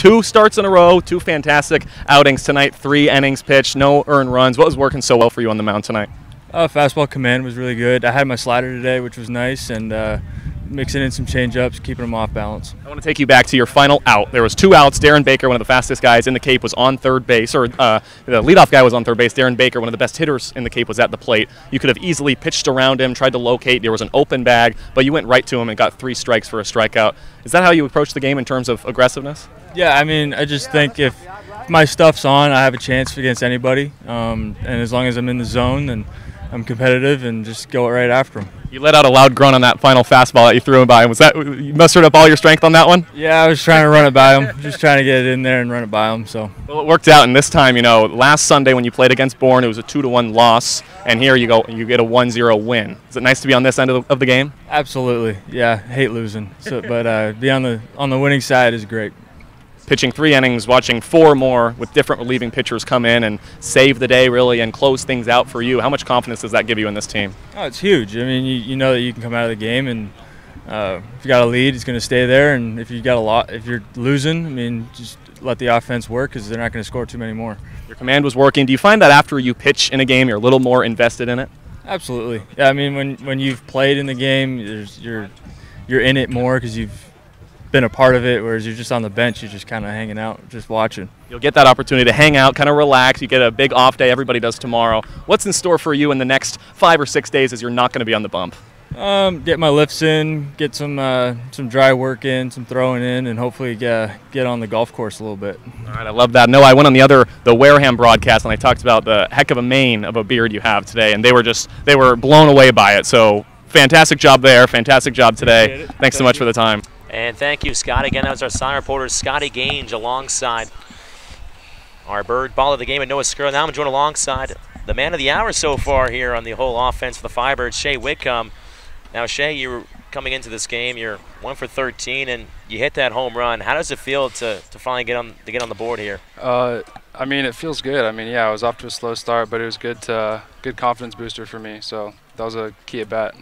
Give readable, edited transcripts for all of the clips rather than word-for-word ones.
Two starts in a row, two fantastic outings tonight, 3 innings pitched, no earned runs. What was working so well for you on the mound tonight? Fastball command was really good. I had my slider today, which was nice, and mixing in some change-ups, keeping them off balance. I want to take you back to your final out. There was 2 outs. Darren Baker, one of the fastest guys in the Cape, was on third base, or the leadoff guy was on third base. Darren Baker, one of the best hitters in the Cape, was at the plate. You could have easily pitched around him, tried to locate. There was an open bag, but you went right to him and got 3 strikes for a strikeout. Is that how you approach the game in terms of aggressiveness? Yeah, I mean, I just think if my stuff's on, I have a chance against anybody, and as long as I'm in the zone, then I'm competitive and just go right after him. You let out a loud grunt on that final fastball that you threw him by. Was that, you mustered up all your strength on that one? Yeah, I was trying to run it by him, just trying to get it in there and run it by him. So. Well, it worked out, and this time, you know, last Sunday when you played against Bourne, it was a 2-1 loss, and here you go, you get a 1-0 win. Is it nice to be on this end of the game? Absolutely. Yeah, hate losing, so, but be on the winning side is great. Pitching 3 innings, watching 4 more with different relieving pitchers come in and save the day, really, and close things out for you. How much confidence does that give you in this team? Oh, it's huge. I mean, you know that you can come out of the game, and if you got a lead, it's going to stay there. And if you got a lot, if you're losing, I mean, just let the offense work because they're not going to score too many more. Your command was working. Do you find that after you pitch in a game, you're a little more invested in it? Absolutely. Yeah, I mean, when you've played in the game, you're in it more because you've been a part of it, whereas you're just on the bench, you're just kind of hanging out, just watching. You'll get that opportunity to hang out, kind of relax. You get a big off day, everybody does tomorrow. What's in store for you in the next 5 or 6 days as you're not going to be on the bump? Get my lifts in, get some dry work in, some throwing in, and hopefully get on the golf course a little bit. All right, I love that. No, I went on the Wareham broadcast, and I talked about the heck of a mane of a beard you have today, and they were blown away by it. So fantastic job there, fantastic job today. Thanks so much for the time. And thank you, Scott. Again, that was our sign reporter, Scotty Gange, alongside our bird ball of the game at Noah Skirrow. Now I'm joined alongside the man of the hour so far here on the whole offense for the Firebirds, Shay Whitcomb. Now, Shay, you're coming into this game. You're 1 for 13, and you hit that home run. How does it feel to finally get on the board here? I mean, it feels good. I mean, yeah, I was off to a slow start, but it was good confidence booster for me. So that was a key at bat.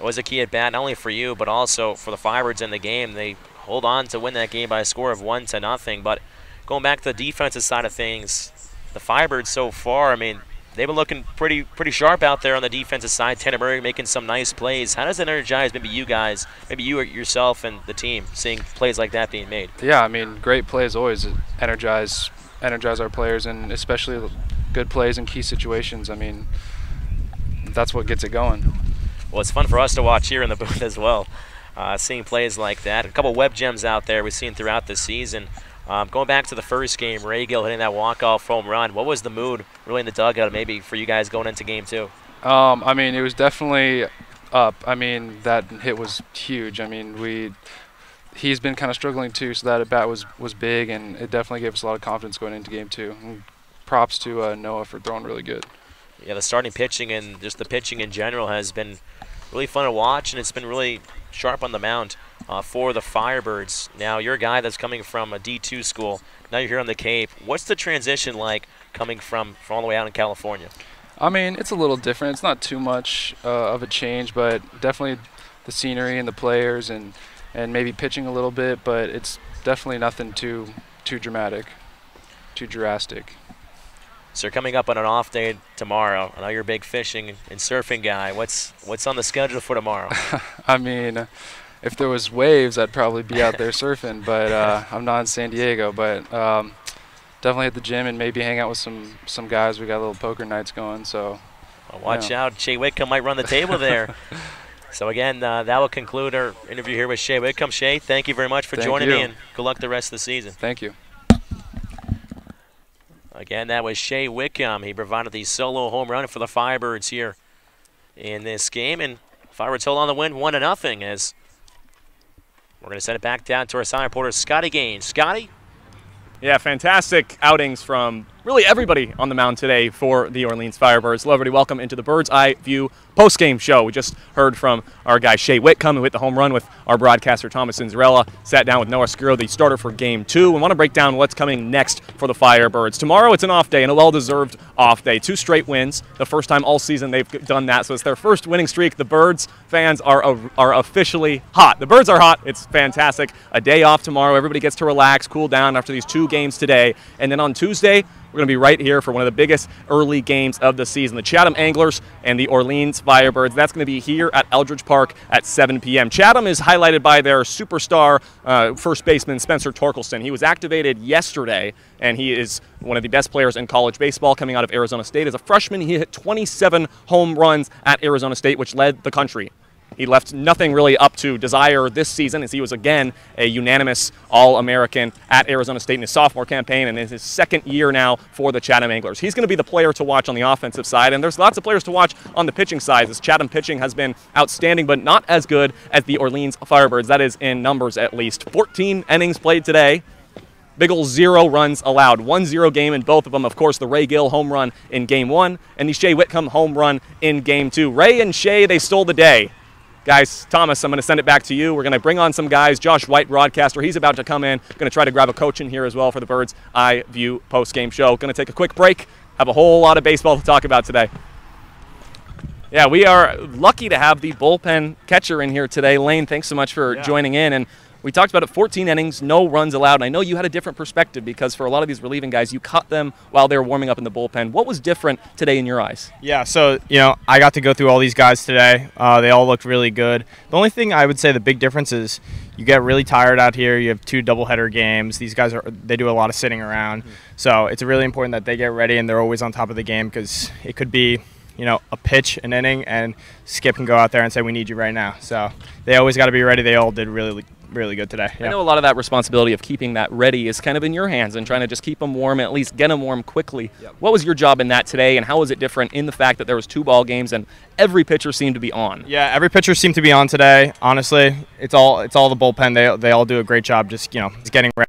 It was a key at bat, not only for you, but also for the Firebirds in the game. They hold on to win that game by a score of 1-0. But going back to the defensive side of things, the Firebirds so far, I mean, they've been looking pretty sharp out there on the defensive side. Tanner Murray making some nice plays. How does that energize maybe you guys, maybe you or yourself and the team, seeing plays like that being made? Yeah, I mean, great plays always energize our players, and especially good plays in key situations. I mean, that's what gets it going. Well, it's fun for us to watch here in the booth as well, seeing plays like that. A couple web gems out there we've seen throughout the season. Going back to the first game, Ray Gill hitting that walk-off home run. What was the mood really in the dugout maybe for you guys going into game 2? I mean, it was definitely up. I mean, that hit was huge. I mean, he's been kind of struggling too, so that at-bat was big, and it definitely gave us a lot of confidence going into game 2. And props to Noah for throwing really good. Yeah, the starting pitching and just the pitching in general has been really fun to watch, and it's been really sharp on the mound for the Firebirds. Now, you're a guy that's coming from a D2 school. Now you're here on the Cape. What's the transition like coming from all the way out in California? I mean, it's a little different. It's not too much of a change, but definitely the scenery and the players and maybe pitching a little bit, but it's definitely nothing too dramatic, too drastic. So you're coming up on an off day tomorrow. I know you're a big fishing and surfing guy. What's on the schedule for tomorrow? I mean, if there was waves, I'd probably be out there surfing, but I'm not in San Diego. But definitely at the gym and maybe hang out with some guys. We got little poker nights going. So well, watch out. Shay Whitcomb might run the table there. So, again, that will conclude our interview here with Shay Whitcomb. Shay, thank you very much for joining me, and good luck the rest of the season. Thank you. Again, that was Shay Whitcomb. He provided the solo home run for the Firebirds here in this game. And Firebirds hold on the win 1-0 as we're going to send it back down to our side reporter, Scotty Gange. Scotty? Yeah, fantastic outings from really everybody on the mound today for the Orleans Firebirds. Hello, everybody. Welcome into the Bird's Eye View postgame show. We just heard from our guy Shay Whitcomb, who hit the home run, with our broadcaster Thomas Zinzarella. Sat down with Noah Skirrow, the starter for Game 2. We want to break down what's coming next for the Firebirds. Tomorrow it's an off day, and a well-deserved off day. 2 straight wins, the first time all season they've done that, so it's their first winning streak. The Birds fans are officially hot. The Birds are hot. It's fantastic. A day off tomorrow. Everybody gets to relax, cool down after these 2 games today, and then on Tuesday, we're going to be right here for one of the biggest early games of the season, the Chatham Anglers and the Orleans Firebirds. That's going to be here at Eldredge Park at 7 p.m. Chatham is highlighted by their superstar first baseman, Spencer Torkelson. He was activated yesterday, and he is one of the best players in college baseball, coming out of Arizona State. As a freshman, he hit 27 home runs at Arizona State, which led the country. He left nothing really up to desire this season, as he was again a unanimous All-American at Arizona State in his sophomore campaign, and in his second year now for the Chatham Anglers. He's going to be the player to watch on the offensive side, and there's lots of players to watch on the pitching side. This Chatham pitching has been outstanding, but not as good as the Orleans Firebirds. That is in numbers, at least. 14 innings played today. Big ol' 0 runs allowed. 1-0 game in both of them. Of course, the Ray Gill home run in Game 1 and the Shay Whitcomb home run in Game 2. Ray and Shay, they stole the day. Guys, Thomas, I'm going to send it back to you. We're going to bring on some guys. Josh White, broadcaster, he's about to come in. Going to try to grab a coach in here as well for the Bird's Eye View postgame show. Going to take a quick break. Have a whole lot of baseball to talk about today. Yeah, we are lucky to have the bullpen catcher in here today. Lane, thanks so much for joining in. And we talked about it, 14 innings, no runs allowed. And I know you had a different perspective, because for a lot of these relieving guys, you caught them while they were warming up in the bullpen. What was different today in your eyes? Yeah, so, you know, I got to go through all these guys today. They all looked really good. The only thing I would say the big difference is you get really tired out here. You have 2 doubleheader games. These guys, they do a lot of sitting around. So it's really important that they get ready and they're always on top of the game, because it could be, you know, a pitch, an inning, and Skip can go out there and say, we need you right now. So they always got to be ready. They all did really good today. Yeah. I know a lot of that responsibility of keeping that ready is kind of in your hands, and trying to just keep them warm, at least get them warm quickly. Yep. What was your job in that today, and how was it different in the fact that there was 2 ball games and every pitcher seemed to be on? Yeah, every pitcher seemed to be on today. Honestly, it's all the bullpen. They all do a great job, just, you know, just getting ready.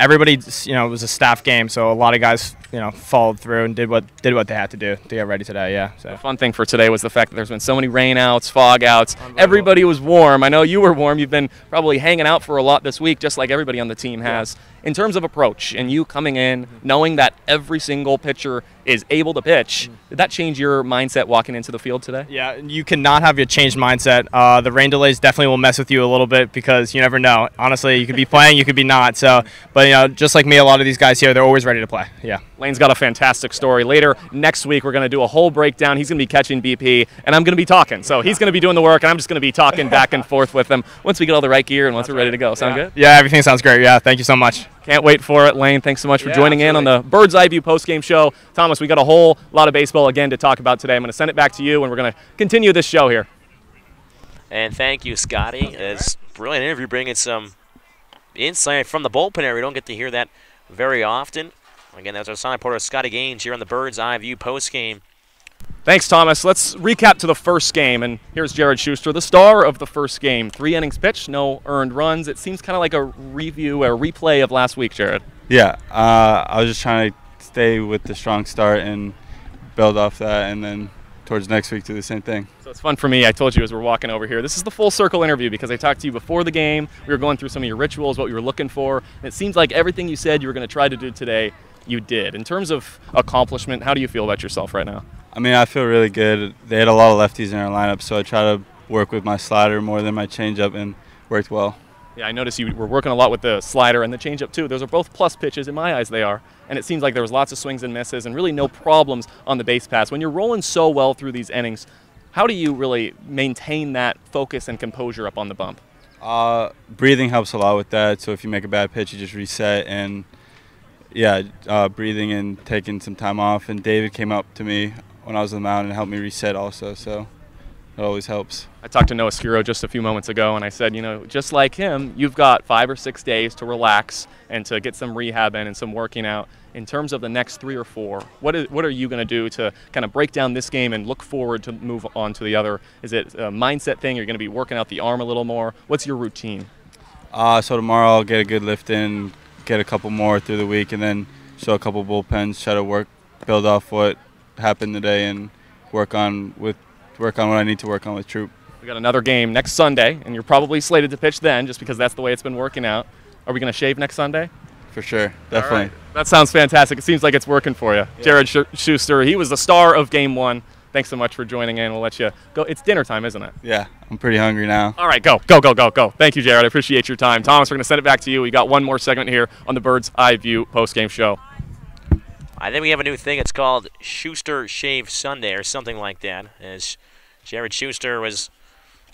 Everybody, you know, it was a staff game, so a lot of guys, you know, followed through and did what they had to do to get ready today. Yeah. So the fun thing for today was the fact that there's been so many rain outs, fog outs. Everybody was warm. I know you were warm. You've been probably hanging out for a lot this week, just like everybody on the team has. Yeah. In terms of approach, and you coming in knowing that every single pitcher is able to pitch, did that change your mindset walking into the field today? Yeah, you cannot have a changed mindset. The rain delays definitely will mess with you a little bit, because you never know. Honestly, you could be playing, you could be not. So, but, you know, just like me, a lot of these guys here, they're always ready to play. Yeah. Lane's got a fantastic story. Later next week, we're going to do a whole breakdown. He's going to be catching BP, and I'm going to be talking. So he's going to be doing the work, and I'm just going to be talking back and forth with him once we get all the right gear and once we're ready to go. Sound good? Yeah, everything sounds great. Yeah, thank you so much. Can't wait for it, Lane. Thanks so much for joining in on the Bird's Eye View postgame show. Thomas, we got a whole lot of baseball again to talk about today. I'm going to send it back to you, and we're going to continue this show here. And thank you, Scotty. It's a brilliant interview, bringing some insight from the bullpen area. We don't get to hear that very often. Again, that's our sign reporter, Scotty Gange, here on the Bird's Eye View postgame. Thanks, Thomas. Let's recap to the first game, and here's Jared Schuster, the star of the first game. 3 innings pitched, no earned runs. It seems kind of like a review, a replay of last week, Jared. Yeah, I was just trying to stay with the strong start and build off that, and then towards next week do the same thing. So it's fun for me. I told you as we're walking over here, this is the full circle interview, because I talked to you before the game. We were going through some of your rituals, what you were looking for, and it seems like everything you said you were going to try to do today, you did. In terms of accomplishment, how do you feel about yourself right now? I mean, I feel really good. They had a lot of lefties in our lineup, so I try to work with my slider more than my changeup, and worked well. Yeah, I noticed you were working a lot with the slider and the changeup too. Those are both plus pitches, in my eyes they are. And it seems like there was lots of swings and misses and really no problems on the base pass. When you're rolling so well through these innings, how do you really maintain that focus and composure up on the bump? Breathing helps a lot with that. So if you make a bad pitch, you just reset and, yeah, breathing and taking some time off. And David came up to me when I was on the mound and helped me reset also, so it always helps. I talked to Noah Skirrow just a few moments ago, and I said, you know, just like him, you've got 5 or 6 days to relax and to get some rehab in and some working out. In terms of the next 3 or 4, what are you going to do to kind of break down this game and look forward to move on to the other? Is it a mindset thing? You're going to be working out the arm a little more. What's your routine? So tomorrow I'll get a good lift in, get a couple more through the week, and then So a couple bullpens, try to work, build off what happened today, and work on what I need to work on with Troop. We got another game next Sunday, and you're probably slated to pitch then, just because that's the way it's been working out. Are we going to shave next Sunday? For sure, definitely. Right. That sounds fantastic. It seems like it's working for you. Yeah. Jared Schuster, he was the star of Game 1. Thanks so much for joining in. We'll let you go. It's dinner time, isn't it? Yeah, I'm pretty hungry now. All right, go, go, go, go, go. Thank you, Jared. I appreciate your time. Thomas, we're going to send it back to you. We got one more segment here on the Bird's Eye View postgame show. I think we have a new thing. It's called Schuster Shave Sunday or something like that, as Jared Schuster was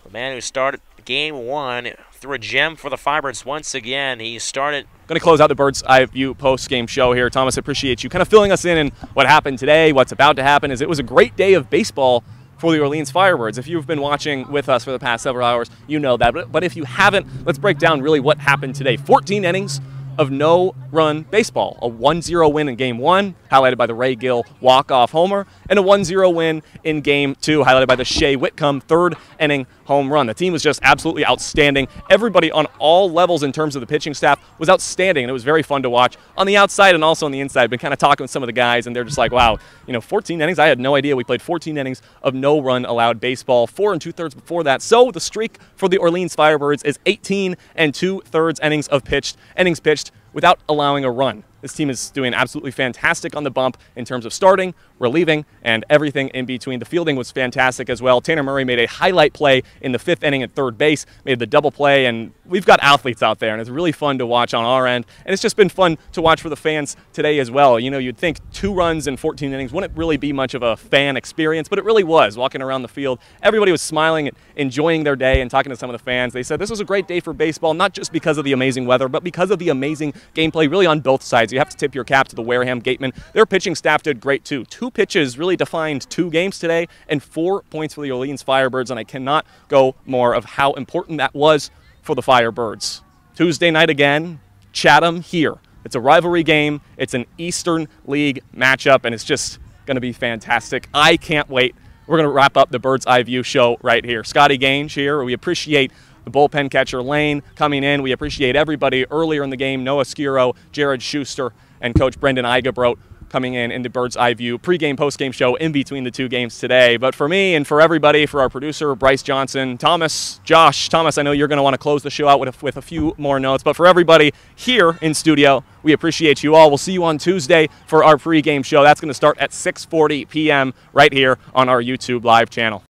the man who started Game 1, threw a gem for the Firebirds once again. He started. Going to close out the Bird's Eye View post-game show here. Thomas, I appreciate you kind of filling us in on what happened today, what's about to happen. It was a great day of baseball for the Orleans Firebirds. If you've been watching with us for the past several hours, you know that. But if you haven't, let's break down really what happened today. 14 innings of no-run baseball, a 1-0 win in Game 1, highlighted by the Ray Gill walk-off homer, and a 1-0 win in Game 2, highlighted by the Shay Whitcomb third-inning home run. The team was just absolutely outstanding. Everybody on all levels in terms of the pitching staff was outstanding, and it was very fun to watch on the outside and also on the inside. I've been kind of talking with some of the guys, and they're just like, wow, you know, 14 innings. I had no idea we played 14 innings of no run allowed baseball, 4 2/3 before that. So the streak for the Orleans Firebirds is 18 2/3 innings pitched without allowing a run. This team is doing absolutely fantastic on the bump in terms of starting, relieving, and everything in between. The fielding was fantastic as well. Tanner Murray made a highlight play in the 5th inning at third base, made the double play, and we've got athletes out there, and it's really fun to watch on our end. And it's just been fun to watch for the fans today as well. You know, you'd think 2 runs in 14 innings wouldn't really be much of a fan experience, but it really was. Walking around the field, everybody was smiling and enjoying their day and talking to some of the fans. They said this was a great day for baseball, not just because of the amazing weather, but because of the amazing gameplay really on both sides. You have to tip your cap to the Wareham Gateman. Their pitching staff did great too. 2 pitches really defined 2 games today, and 4 points for the Orleans Firebirds, and I cannot go more of how important that was for the Firebirds. Tuesday night again, Chatham here. It's a rivalry game. It's an Eastern League matchup, and it's just going to be fantastic. I can't wait. We're going to wrap up the Bird's Eye View show right here. Scotty Gange here. We appreciate the bullpen catcher Lane coming in. We appreciate everybody earlier in the game. Noah Skirrow, Jared Schuster, and Coach Brendan Igebrot coming in the Bird's Eye View pregame, postgame show in between the 2 games today. But for me and for everybody, for our producer, Bryce Johnson, Thomas, Josh, Thomas, I know you're going to want to close the show out with a few more notes. But for everybody here in studio, we appreciate you all. We'll see you on Tuesday for our pregame show. That's going to start at 6:40 p.m. right here on our YouTube live channel.